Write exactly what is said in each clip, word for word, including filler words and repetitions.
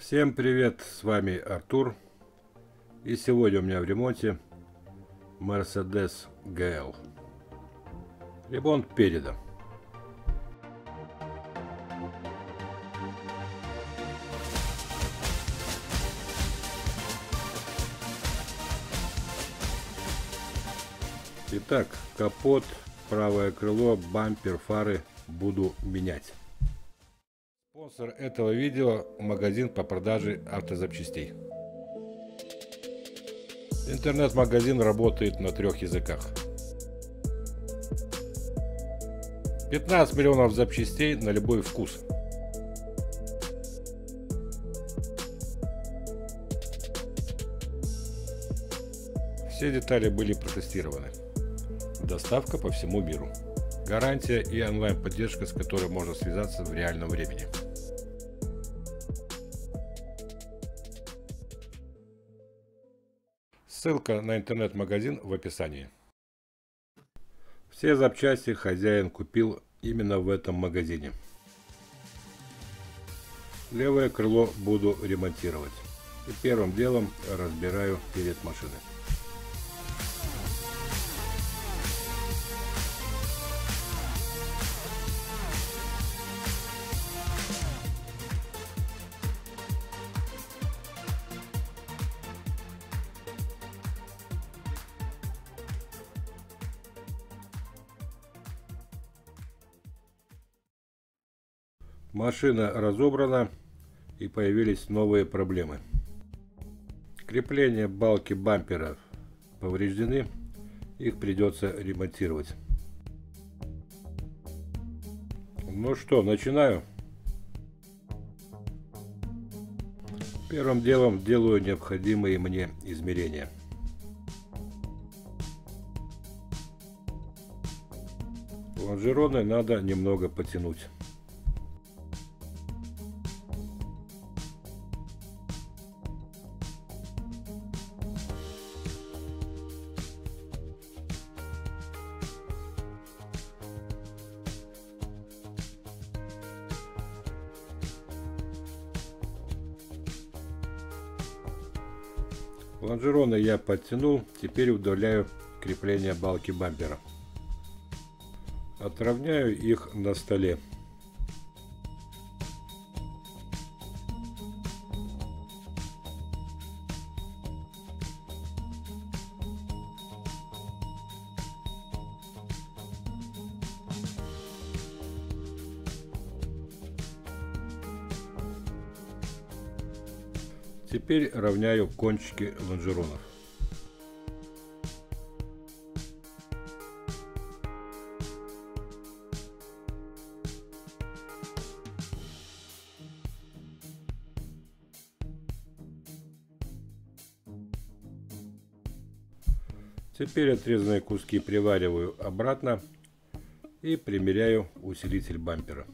Всем привет, с вами Артур, и сегодня у меня в ремонте Mercedes джи эл. Ремонт переда. Итак, капот, правое крыло, бампер, фары буду менять. Спонсор этого видео — магазин по продаже автозапчастей. Интернет-магазин работает на трех языках. пятнадцать миллионов запчастей на любой вкус. Все детали были протестированы. Доставка по всему миру. Гарантия и онлайн-поддержка, с которой можно связаться в реальном времени. Ссылка на интернет-магазин в описании. Все запчасти хозяин купил именно в этом магазине. Левое крыло буду ремонтировать. И первым делом разбираю перед машины. Машина разобрана, и появились новые проблемы. Крепления балки бампера повреждены, их придется ремонтировать. Ну что, начинаю. Первым делом делаю необходимые мне измерения. Лонжероны надо немного потянуть. Лонжероны я подтянул, теперь удаляю крепление балки бампера. Отравняю их на столе. Теперь равняю кончики лонжеронов. Теперь отрезанные куски привариваю обратно и примеряю усилитель бампера.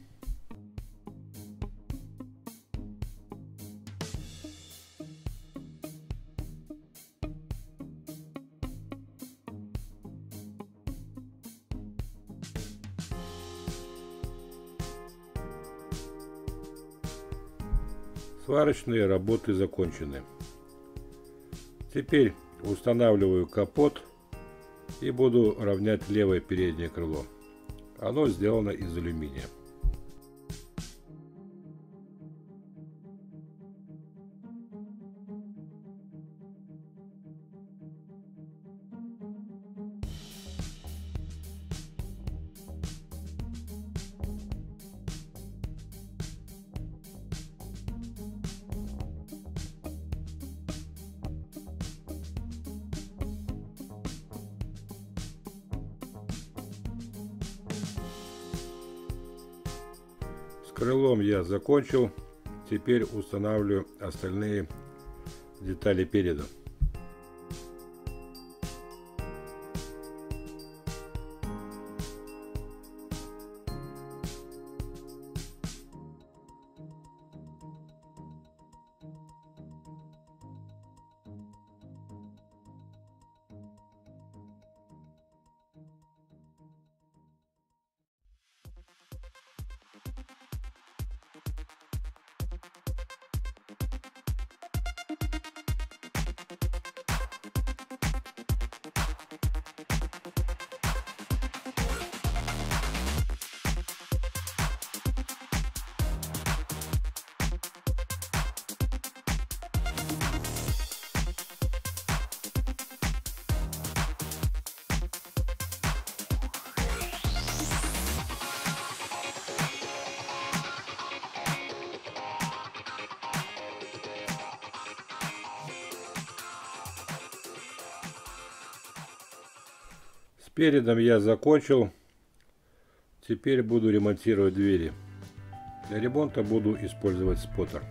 Сварочные работы закончены. Теперь устанавливаю капот и буду равнять левое переднее крыло. Оно сделано из алюминия. Крылом я закончил, теперь устанавливаю остальные детали переда. Передом я закончил. Теперь буду ремонтировать двери. Для ремонта буду использовать споттер.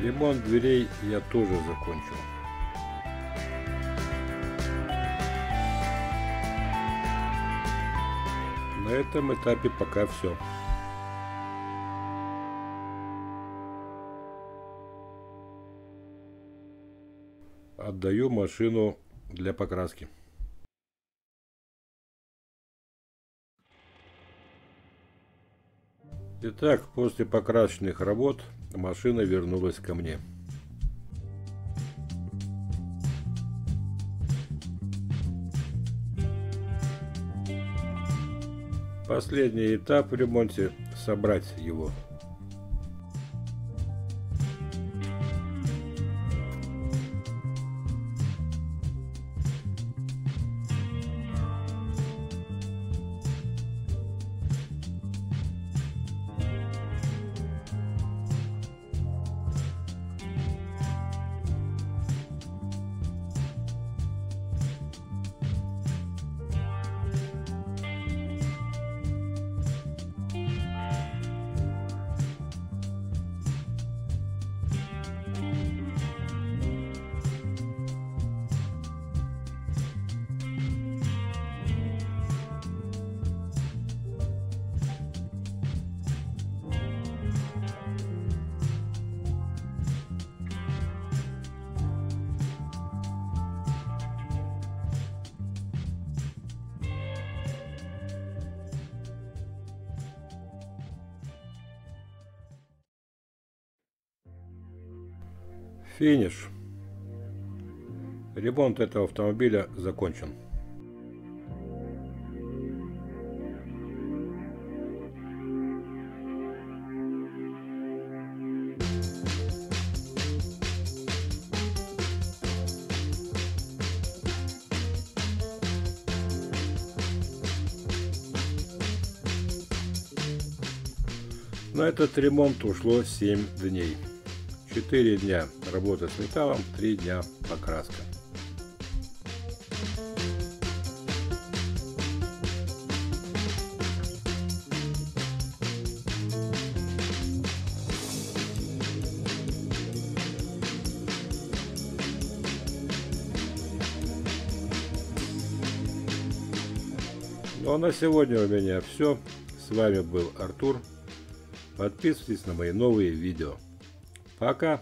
Ремонт дверей я тоже закончил. На этом этапе пока все. Отдаю машину для покраски. Итак, после покрасочных работ машина вернулась ко мне. Последний этап в ремонте – собрать его. Финиш. Ремонт этого автомобиля закончен. На этот ремонт ушло семь дней. четыре дня работа с металлом, три дня покраска. Ну а на сегодня у меня все. С вами был Артур. Подписывайтесь на мои новые видео. Пока!